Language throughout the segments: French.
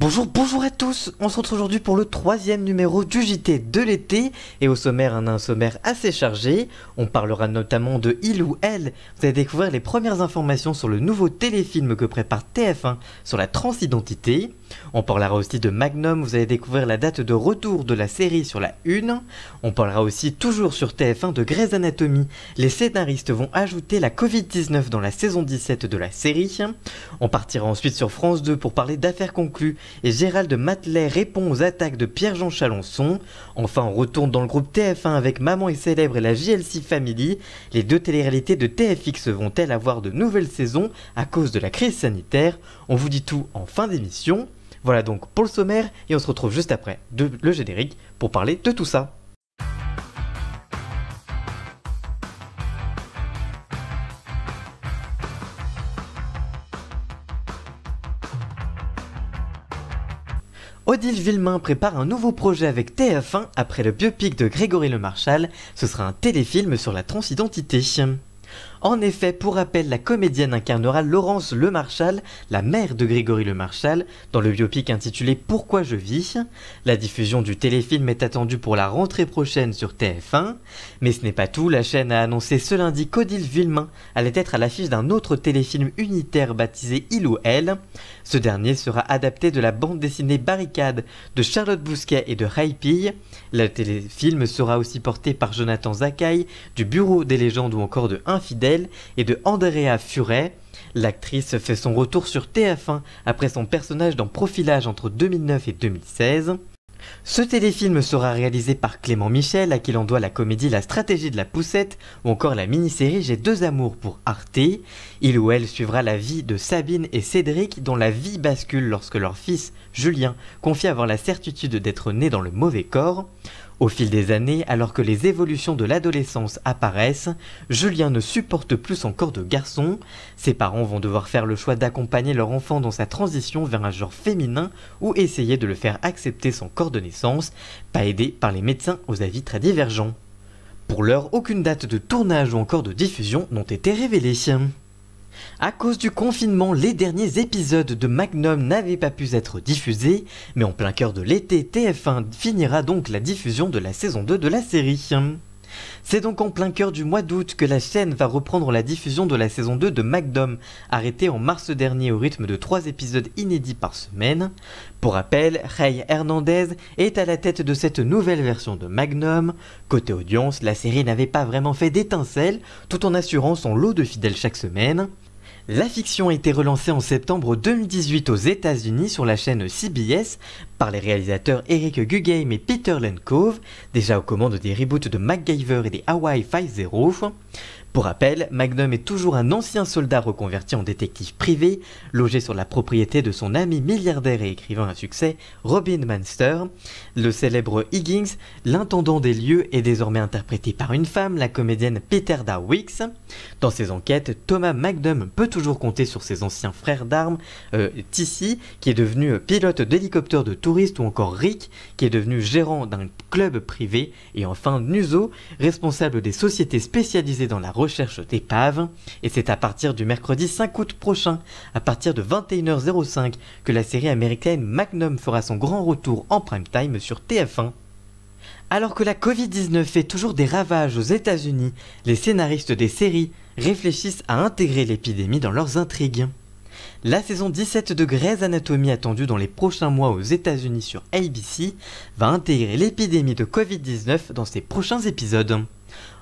Bonjour, bonjour à tous. On se retrouve aujourd'hui pour le 3e numéro du JT de l'été. Et au sommaire, un sommaire assez chargé. On parlera notamment de Il ou Elle. Vous allez découvrir les premières informations sur le nouveau téléfilm que prépare TF1 sur la transidentité. On parlera aussi de Magnum. Vous allez découvrir la date de retour de la série sur la Une. On parlera aussi toujours sur TF1 de Grey's Anatomy. Les scénaristes vont ajouter la Covid-19 dans la saison 17 de la série. On partira ensuite sur France 2 pour parler d'affaires conclues et Gérald Matelet répond aux attaques de Pierre-Jean Chalençon. Enfin, on retourne dans le groupe TF1 avec Maman est célèbre et la JLC Family. Les deux téléréalités de TFX vont-elles avoir de nouvelles saisons à cause de la crise sanitaire? On vous dit tout en fin d'émission. Voilà donc pour le sommaire et on se retrouve juste après le générique pour parler de tout ça. Odile Vuillemin prépare un nouveau projet avec TF1 après le biopic de Grégory Lemarchal. Ce sera un téléfilm sur la transidentité. En effet, pour rappel, la comédienne incarnera Laurence Lemarchal, la mère de Grégory Lemarchal, dans le biopic intitulé Pourquoi je vis. La diffusion du téléfilm est attendue pour la rentrée prochaine sur TF1. Mais ce n'est pas tout, la chaîne a annoncé ce lundi qu'Odile Vuillemin allait être à l'affiche d'un autre téléfilm unitaire baptisé Il ou Elle. Ce dernier sera adapté de la bande dessinée Barricade de Charlotte Bousquet et de Haïpille. Le téléfilm sera aussi porté par Jonathan Zakai, du Bureau des Légendes ou encore de Infidèles, et de Andrea Furet. L'actrice fait son retour sur TF1 après son personnage dans Profilage entre 2009 et 2016. Ce téléfilm sera réalisé par Clément Michel, à qui l'on doit la comédie La stratégie de la poussette ou encore la mini-série J'ai deux amours pour Arte. Il ou Elle suivra la vie de Sabine et Cédric, dont la vie bascule lorsque leur fils, Julien, confie avoir la certitude d'être né dans le mauvais corps. Au fil des années, alors que les évolutions de l'adolescence apparaissent, Julien ne supporte plus son corps de garçon. Ses parents vont devoir faire le choix d'accompagner leur enfant dans sa transition vers un genre féminin ou essayer de le faire accepter son corps de naissance, pas aidé par les médecins aux avis très divergents. Pour l'heure, aucune date de tournage ou encore de diffusion n'ont été révélées. À cause du confinement, les derniers épisodes de Magnum n'avaient pas pu être diffusés, mais en plein cœur de l'été, TF1 finira donc la diffusion de la saison 2 de la série. C'est donc en plein cœur du mois d'août que la chaîne va reprendre la diffusion de la saison 2 de Magnum, arrêtée en mars dernier au rythme de 3 épisodes inédits par semaine. Pour rappel, Rey Hernandez est à la tête de cette nouvelle version de Magnum. Côté audience, la série n'avait pas vraiment fait d'étincelles, tout en assurant son lot de fidèles chaque semaine. La fiction a été relancée en septembre 2018 aux États-Unis sur la chaîne CBS par les réalisateurs Eric Guggenheim et Peter Lenkov, déjà aux commandes des reboots de MacGyver et des Hawaii Five-0. Pour rappel, Magnum est toujours un ancien soldat reconverti en détective privé, logé sur la propriété de son ami milliardaire et écrivain à succès, Robin Manster. Le célèbre Higgins, l'intendant des lieux, est désormais interprété par une femme, la comédienne Peterda Wicks. Dans ses enquêtes, Thomas Magnum peut toujours compter sur ses anciens frères d'armes, Tissy, qui est devenu pilote d'hélicoptère de touristes, ou encore Rick, qui est devenu gérant d'un club privé, et enfin Nuzo, responsable des sociétés spécialisées dans la recherche d'épaves. Et c'est à partir du mercredi 5 août prochain, à partir de 21h05, que la série américaine Magnum fera son grand retour en prime time sur TF1. Alors que la Covid-19 fait toujours des ravages aux États-Unis, les scénaristes des séries réfléchissent à intégrer l'épidémie dans leurs intrigues. La saison 17 de Grey's Anatomy, attendue dans les prochains mois aux États-Unis sur ABC, va intégrer l'épidémie de Covid-19 dans ses prochains épisodes.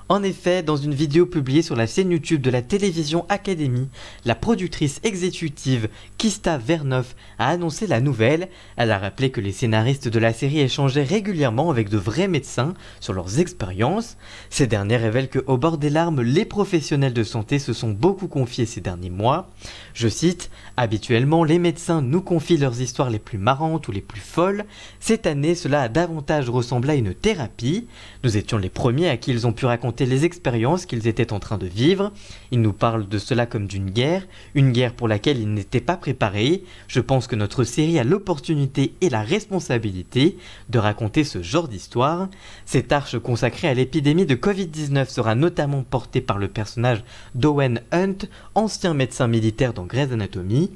En effet, dans une vidéo publiée sur la chaîne YouTube de la télévision Academy, la productrice exécutive Kista Vernoff a annoncé la nouvelle. Elle a rappelé que les scénaristes de la série échangeaient régulièrement avec de vrais médecins sur leurs expériences. Ces derniers révèlent que, au bord des larmes, les professionnels de santé se sont beaucoup confiés ces derniers mois. Je cite, « Habituellement, les médecins nous confient leurs histoires les plus marrantes ou les plus folles. Cette année, cela a davantage ressemblé à une thérapie. Nous étions les premiers à qui ils ont pu raconter raconter les expériences qu'ils étaient en train de vivre. Ils nous parlent de cela comme d'une guerre, une guerre pour laquelle ils n'étaient pas préparés. Je pense que notre série a l'opportunité et la responsabilité de raconter ce genre d'histoire. Cette arche consacrée à l'épidémie de Covid-19 sera notamment portée par le personnage d'Owen Hunt, ancien médecin militaire dans Grey's Anatomy.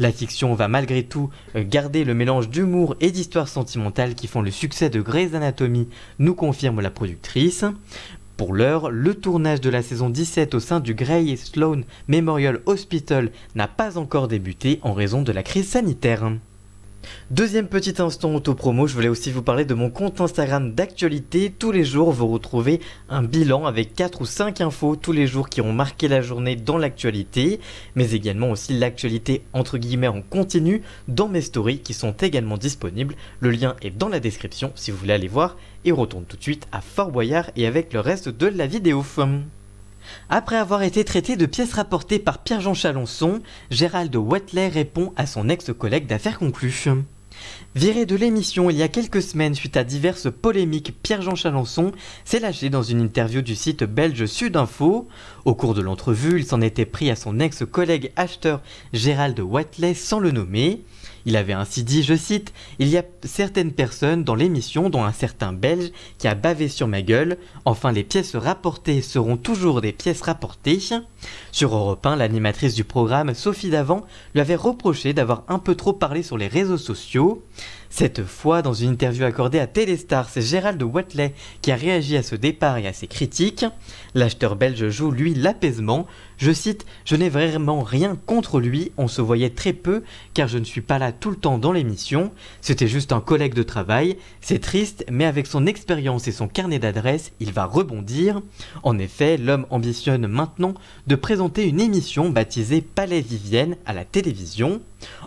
La fiction va malgré tout garder le mélange d'humour et d'histoire sentimentale qui font le succès de Grey's Anatomy, nous confirme la productrice. Pour l'heure, le tournage de la saison 17 au sein du Grey Sloan Memorial Hospital n'a pas encore débuté en raison de la crise sanitaire. Deuxième petit instant auto-promo, je voulais aussi vous parler de mon compte Instagram d'actualité. Tous les jours, vous retrouvez un bilan avec 4 ou 5 infos tous les jours qui ont marqué la journée dans l'actualité, mais également aussi l'actualité entre guillemets en continu dans mes stories qui sont également disponibles. Le lien est dans la description si vous voulez aller voir, et on retourne tout de suite à Fort Boyard et avec le reste de la vidéo. Après avoir été traité de pièces rapportées par Pierre-Jean Chalençon, Gérald Watelet répond à son ex-collègue d'affaires conclues. Viré de l'émission il y a quelques semaines suite à diverses polémiques, Pierre-Jean Chalençon s'est lâché dans une interview du site belge Sudinfo. Au cours de l'entrevue, il s'en était pris à son ex-collègue acheteur Gérald Watelet sans le nommer. Il avait ainsi dit, je cite, « Il y a certaines personnes dans l'émission, dont un certain Belge, qui a bavé sur ma gueule. Enfin, les pièces rapportées seront toujours des pièces rapportées. » Sur Europe 1, l'animatrice du programme, Sophie Davant, lui avait reproché d'avoir un peu trop parlé sur les réseaux sociaux. Cette fois, dans une interview accordée à Téléstar, c'est Gérald Watelet qui a réagi à ce départ et à ses critiques. L'acheteur belge joue, lui, l'apaisement. Je cite, « Je n'ai vraiment rien contre lui, on se voyait très peu, car je ne suis pas là tout le temps dans l'émission. C'était juste un collègue de travail. C'est triste, mais avec son expérience et son carnet d'adresses, il va rebondir. » En effet, l'homme ambitionne maintenant de présenter une émission baptisée Palais Vivienne à la télévision.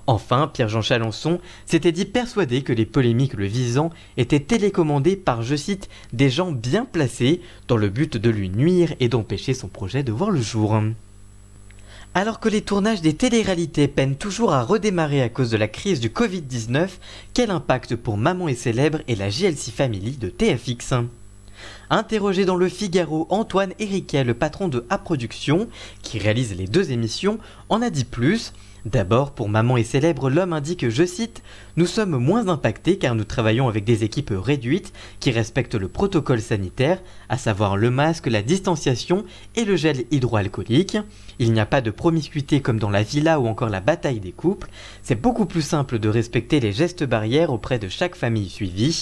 Enfin, Pierre-Jean Chalençon s'était dit persuadé que les polémiques le visant étaient télécommandées par, je cite, « des gens bien placés » dans le but de lui nuire et d'empêcher son projet de voir le jour. Alors que les tournages des téléréalités peinent toujours à redémarrer à cause de la crise du Covid-19, quel impact pour Maman est célèbre et la JLC Family de TFX ? Interrogé dans le Figaro, Antoine Hériquet, le patron de A Production, qui réalise les deux émissions, en a dit plus. D'abord, pour Maman est célèbre, l'homme indique, je cite, « Nous sommes moins impactés car nous travaillons avec des équipes réduites qui respectent le protocole sanitaire, à savoir le masque, la distanciation et le gel hydroalcoolique. Il n'y a pas de promiscuité comme dans la villa ou encore la bataille des couples. C'est beaucoup plus simple de respecter les gestes barrières auprès de chaque famille suivie. »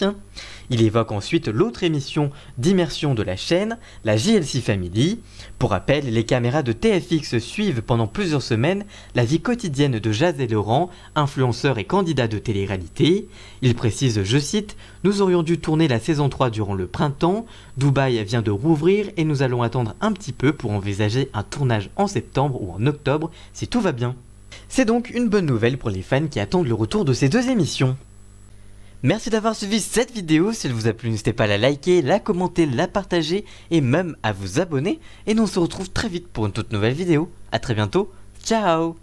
Il évoque ensuite l'autre émission d'immersion de la chaîne, la JLC Family. Pour rappel, les caméras de TFX suivent pendant plusieurs semaines la vie quotidienne de Jazz et Laurent, influenceurs et candidats de télé-réalité. Il précise, je cite, « Nous aurions dû tourner la saison 3 durant le printemps, Dubaï vient de rouvrir et nous allons attendre un petit peu pour envisager un tournage en septembre ou en octobre si tout va bien. » C'est donc une bonne nouvelle pour les fans qui attendent le retour de ces deux émissions. Merci d'avoir suivi cette vidéo, si elle vous a plu n'hésitez pas à la liker, la commenter, la partager et même à vous abonner. Et nous on se retrouve très vite pour une toute nouvelle vidéo. A très bientôt, ciao!